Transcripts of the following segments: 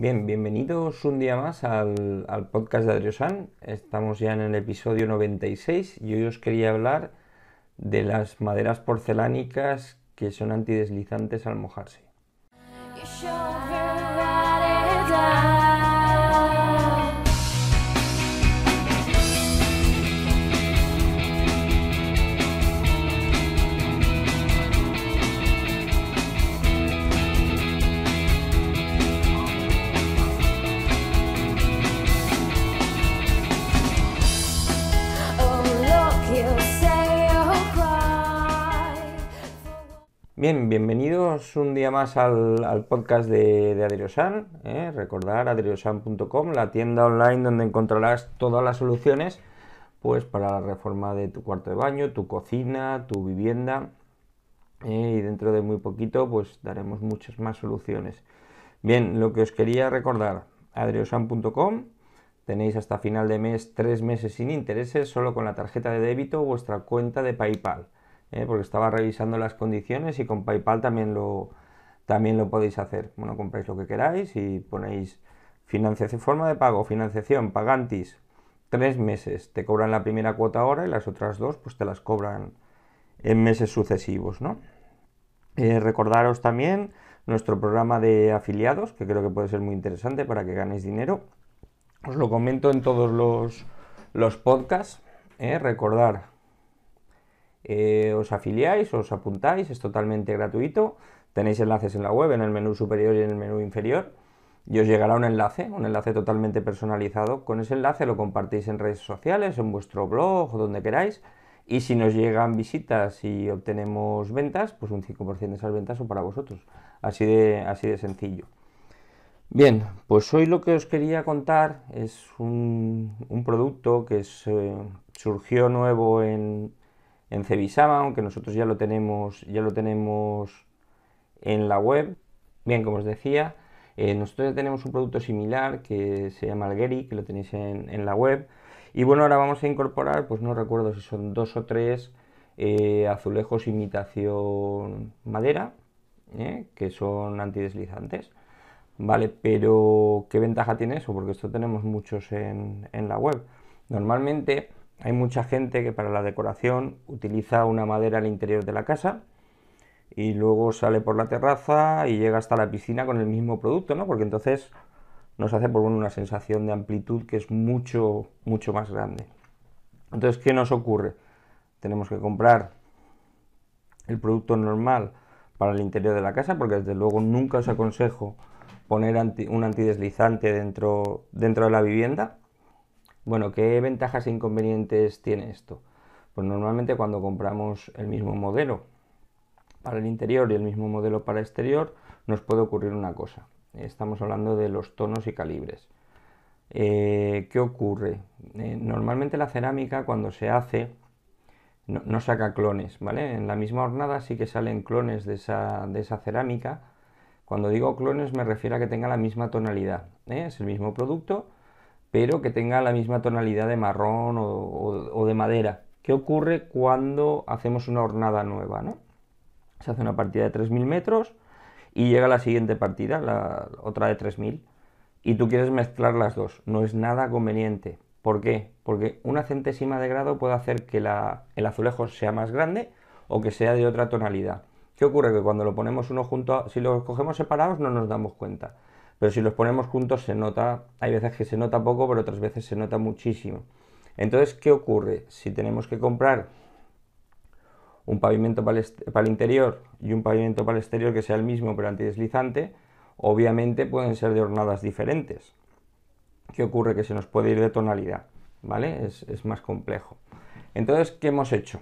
Bien, bienvenidos un día más al podcast de Adrihosan. Estamos ya en el episodio 96 y hoy os quería hablar de las maderas porcelánicas que son antideslizantes al mojarse. Bien, bienvenidos un día más al podcast de Adrihosan. Recordar adrihosan.com, la tienda online donde encontrarás todas las soluciones pues para la reforma de tu cuarto de baño, tu cocina, tu vivienda. Y dentro de muy poquito pues daremos muchas más soluciones. Bien, lo que os quería recordar, adrihosan.com. Tenéis hasta final de mes 3 meses sin intereses, solo con la tarjeta de débito o vuestra cuenta de PayPal. Porque estaba revisando las condiciones y con PayPal también lo podéis hacer. Bueno, compráis lo que queráis y ponéis financiación, forma de pago, financiación, pagantis, 3 meses. Te cobran la primera cuota ahora y las otras dos pues te las cobran en meses sucesivos, ¿no? Recordaros también nuestro programa de afiliados, que creo que puede ser muy interesante para que ganéis dinero. Os lo comento en todos los podcasts. Recordar. Os afiliáis, os apuntáis, es totalmente gratuito. Tenéis enlaces en la web, en el menú superior y en el menú inferior, y os llegará un enlace totalmente personalizado. Con ese enlace lo compartís en redes sociales, en vuestro blog o donde queráis, y si nos llegan visitas y obtenemos ventas, pues un 5% de esas ventas son para vosotros. Así de sencillo. Bien, pues hoy lo que os quería contar es un producto que surgió nuevo en Cevisama, aunque nosotros ya lo tenemos en la web. Bien, como os decía, nosotros ya tenemos un producto similar que se llama Alguery, que lo tenéis en la web. Y bueno, ahora vamos a incorporar, pues no recuerdo si son 2 o 3 azulejos imitación madera, que son antideslizantes. Vale, pero ¿qué ventaja tiene eso? Porque esto tenemos muchos en la web. Normalmente hay mucha gente que para la decoración utiliza una madera al interior de la casa y luego sale por la terraza y llega hasta la piscina con el mismo producto, ¿no? Porque entonces nos hace por una sensación de amplitud que es mucho, mucho más grande. Entonces, ¿qué nos ocurre? Tenemos que comprar el producto normal para el interior de la casa, porque desde luego nunca os aconsejo poner un antideslizante dentro de la vivienda. Bueno, ¿qué ventajas e inconvenientes tiene esto? Pues normalmente cuando compramos el mismo modelo para el interior y el mismo modelo para el exterior, nos puede ocurrir una cosa. Estamos hablando de los tonos y calibres. ¿Qué ocurre? Normalmente la cerámica cuando se hace no saca clones, ¿vale? En la misma hornada sí que salen clones de esa cerámica. Cuando digo clones me refiero a que tenga la misma tonalidad, es el mismo producto, pero que tenga la misma tonalidad de marrón o de madera. ¿Qué ocurre cuando hacemos una hornada nueva, ¿no? Se hace una partida de 3.000 metros y llega la siguiente partida, la otra de 3.000, y tú quieres mezclar las dos. No es nada conveniente. ¿Por qué? Porque una centésima de grado puede hacer que el azulejo sea más grande o que sea de otra tonalidad. ¿Qué ocurre? Que cuando lo ponemos uno junto a... Si los cogemos separados no nos damos cuenta. Pero si los ponemos juntos se nota, hay veces que se nota poco, pero otras veces se nota muchísimo. Entonces, ¿qué ocurre? Si tenemos que comprar un pavimento para el interior y un pavimento para el exterior que sea el mismo pero antideslizante, obviamente pueden ser de hornadas diferentes. ¿Qué ocurre? Que se nos puede ir de tonalidad, ¿vale? Es más complejo. Entonces, ¿qué hemos hecho?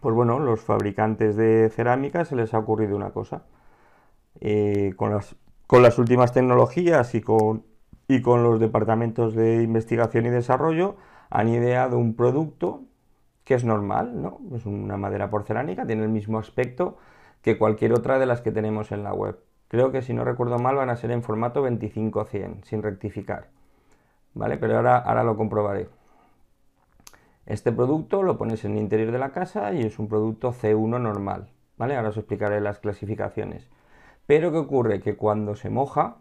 Pues bueno, los fabricantes de cerámica se les ha ocurrido una cosa. Con las últimas tecnologías y con los departamentos de investigación y desarrollo han ideado un producto que es normal, ¿no? Es una madera porcelánica, tiene el mismo aspecto que cualquier otra de las que tenemos en la web. Creo que si no recuerdo mal van a ser en formato 25-100, sin rectificar, ¿vale? Pero ahora lo comprobaré. Este producto lo pones en el interior de la casa y es un producto C1 normal, ¿vale? Ahora os explicaré las clasificaciones. Pero ¿qué ocurre? Que cuando se moja,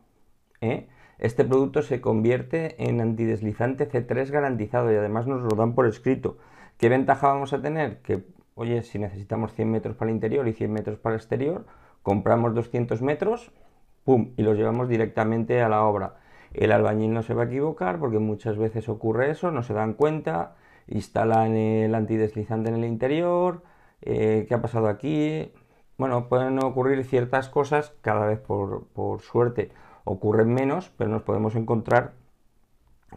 ¿eh? Este producto se convierte en antideslizante C3 garantizado y además nos lo dan por escrito. ¿Qué ventaja vamos a tener? Que, oye, si necesitamos 100 metros para el interior y 100 metros para el exterior, compramos 200 metros, ¡pum!, y los llevamos directamente a la obra. El albañil no se va a equivocar porque muchas veces ocurre eso, no se dan cuenta, instalan el antideslizante en el interior, ¿qué ha pasado aquí? Bueno, pueden ocurrir ciertas cosas, cada vez por suerte ocurren menos, pero nos podemos encontrar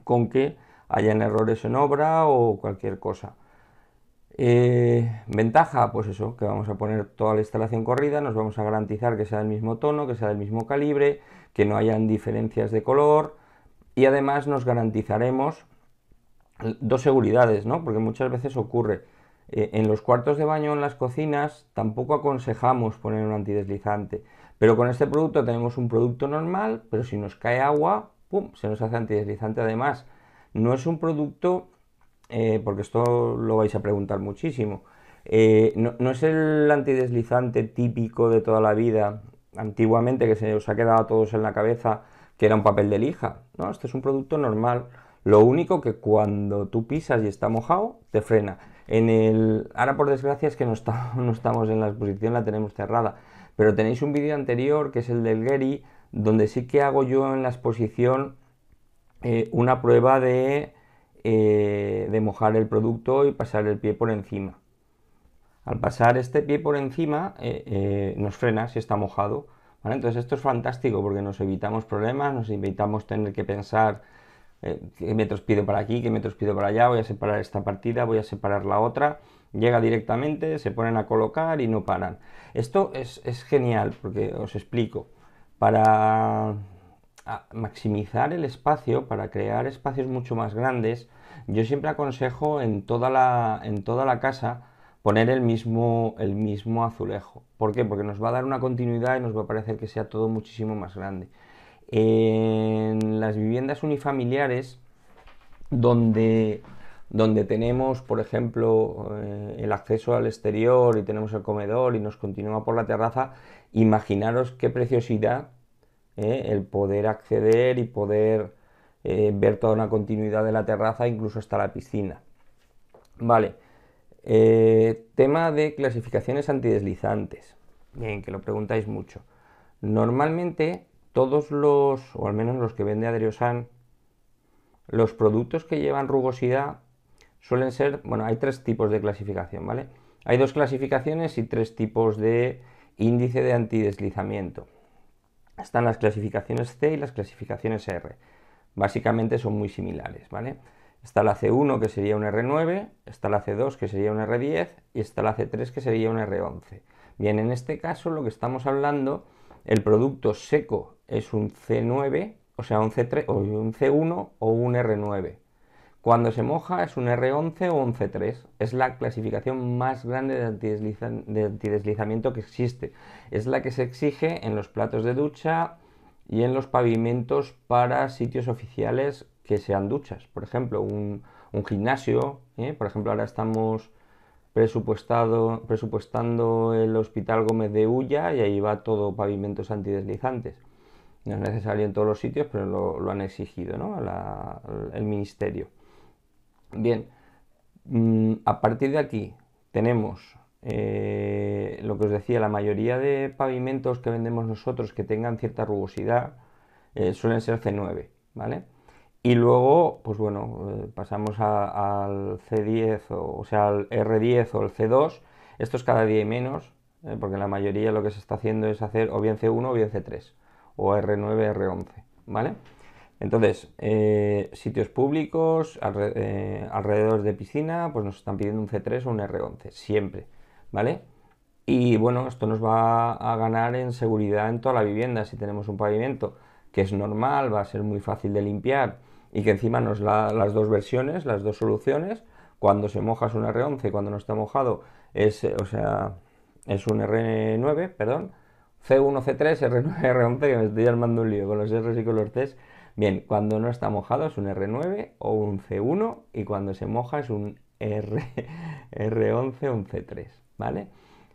con que hayan errores en obra o cualquier cosa. Ventaja, pues eso, que vamos a poner toda la instalación corrida, nos vamos a garantizar que sea del mismo tono, que sea del mismo calibre, que no hayan diferencias de color, y además nos garantizaremos dos seguridades, ¿no? Porque muchas veces ocurre, en los cuartos de baño, en las cocinas, tampoco aconsejamos poner un antideslizante, pero con este producto tenemos un producto normal, pero si nos cae agua, ¡pum!, se nos hace antideslizante. Además, no es un producto, porque esto lo vais a preguntar muchísimo, no es el antideslizante típico de toda la vida, antiguamente, que se os ha quedado a todos en la cabeza, que era un papel de lija, ¿no? Este es un producto normal, lo único que cuando tú pisas y está mojado, te frena. Ahora, por desgracia, es que no estamos en la exposición, la tenemos cerrada, pero tenéis un vídeo anterior, que es el del Alguery, donde sí que hago yo en la exposición una prueba de mojar el producto y pasar el pie por encima. Al pasar este pie por encima nos frena si está mojado, ¿vale? Entonces esto es fantástico porque nos evitamos problemas, nos evitamos tener que pensar qué metros pido para aquí, qué metros pido para allá, voy a separar esta partida, voy a separar la otra. Llega directamente, se ponen a colocar y no paran. Esto es genial porque, os explico, para maximizar el espacio, para crear espacios mucho más grandes, yo siempre aconsejo en toda la casa poner el mismo azulejo. ¿Por qué? Porque nos va a dar una continuidad y nos va a parecer que sea todo muchísimo más grande. En las viviendas unifamiliares, donde tenemos, por ejemplo, el acceso al exterior y tenemos el comedor y nos continúa por la terraza, imaginaros qué preciosidad el poder acceder y poder ver toda una continuidad de la terraza, incluso hasta la piscina. Vale. Tema de clasificaciones antideslizantes. Bien, que lo preguntáis mucho. Normalmente todos los, o al menos los que vende Adrihosan, los productos que llevan rugosidad suelen ser, bueno, hay tres tipos de clasificación, ¿vale? Hay dos clasificaciones y tres tipos de índice de antideslizamiento. Están las clasificaciones C y las clasificaciones R. Básicamente son muy similares, ¿vale? Está la C1, que sería un R9, está la C2, que sería un R10, y está la C3, que sería un R11. Bien, en este caso lo que estamos hablando, el producto seco es un C9, o sea, un C3, o un C1 o un R9. Cuando se moja es un R11 o un C3. Es la clasificación más grande de antideslizamiento que existe. Es la que se exige en los platos de ducha y en los pavimentos para sitios oficiales que sean duchas. Por ejemplo, un gimnasio, ¿eh? Por ejemplo, ahora estamos presupuestando el Hospital Gómez de Ulla y ahí va todo pavimentos antideslizantes. No es necesario en todos los sitios, pero lo han exigido, ¿no?, el ministerio. Bien, a partir de aquí tenemos lo que os decía, la mayoría de pavimentos que vendemos nosotros que tengan cierta rugosidad suelen ser C9, ¿vale? Y luego, pues bueno, pasamos al C10, o sea, al R10 o el C2. Esto es cada día y menos, porque la mayoría lo que se está haciendo es hacer o bien C1 o bien C3, o R9, R11, ¿vale? Entonces, sitios públicos, alrededor de piscina, pues nos están pidiendo un C3 o un R11, siempre, ¿vale? Y bueno, esto nos va a ganar en seguridad en toda la vivienda. Si tenemos un pavimento que es normal, va a ser muy fácil de limpiar y que encima nos da las dos versiones, las dos soluciones, cuando se moja es un R11, cuando no está mojado es un R9, perdón, C1, C3, R9, R11, que me estoy armando un lío con los R's y con los T's. Bien, cuando no está mojado es un R9 o un C1 y cuando se moja es un R11 o un C3, ¿vale?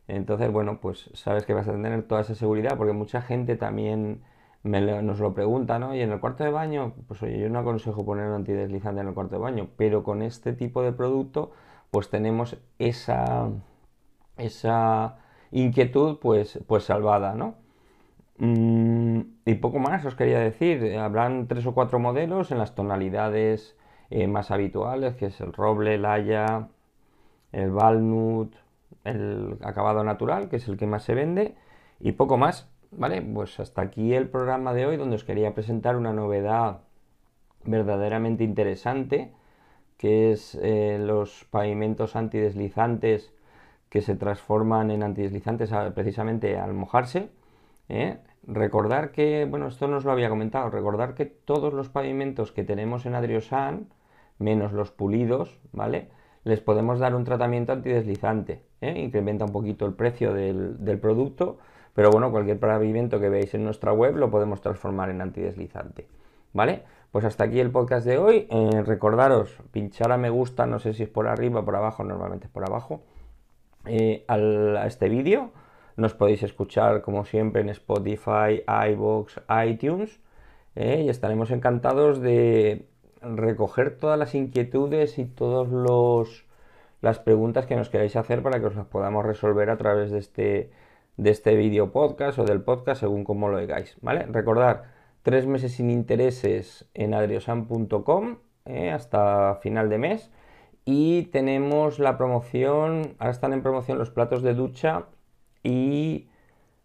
Entonces, bueno, pues sabes que vas a tener toda esa seguridad porque mucha gente también nos lo preguntan, ¿no? Y en el cuarto de baño, pues oye, yo no aconsejo poner un antideslizante en el cuarto de baño, pero con este tipo de producto pues tenemos esa inquietud pues salvada, ¿no? Y poco más os quería decir. Habrán 3 o 4 modelos en las tonalidades más habituales, que es el roble, el haya, el walnut, el acabado natural, que es el que más se vende, y poco más, ¿vale? Pues hasta aquí el programa de hoy, donde os quería presentar una novedad verdaderamente interesante, que es los pavimentos antideslizantes que se transforman en antideslizantes precisamente al mojarse. Recordar que, bueno, esto no os lo había comentado, recordar que todos los pavimentos que tenemos en Adrihosan, menos los pulidos, ¿vale?, les podemos dar un tratamiento antideslizante. Incrementa un poquito el precio del producto, pero bueno, cualquier pavimento que veáis en nuestra web lo podemos transformar en antideslizante, ¿vale? Pues hasta aquí el podcast de hoy. Recordaros, pinchar a me gusta, no sé si es por arriba o por abajo, normalmente es por abajo, a este vídeo. Nos podéis escuchar, como siempre, en Spotify, Ivoox, iTunes, y estaremos encantados de recoger todas las inquietudes y todas las preguntas que nos queráis hacer para que os las podamos resolver a través de este video podcast o del podcast, según como lo digáis, ¿vale? Recordad, 3 meses sin intereses en adrihosan.com hasta final de mes, y tenemos la promoción, ahora están en promoción los platos de ducha y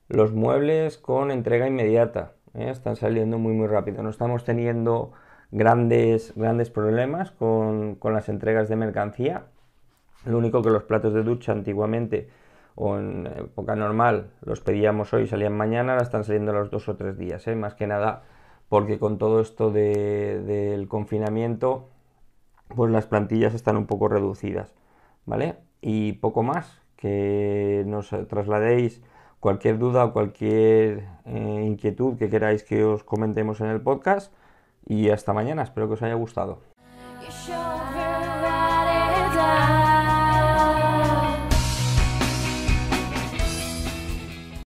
los muebles con entrega inmediata. Están saliendo muy rápido. No estamos teniendo grandes problemas con las entregas de mercancía. Lo único que los platos de ducha antiguamente o en época normal los pedíamos hoy, salían mañana, ahora están saliendo los 2 o 3 días. Más que nada porque con todo esto del confinamiento, pues las plantillas están un poco reducidas, ¿vale? Y poco más. Que nos trasladéis cualquier duda o cualquier inquietud que queráis que os comentemos en el podcast, y hasta mañana, espero que os haya gustado.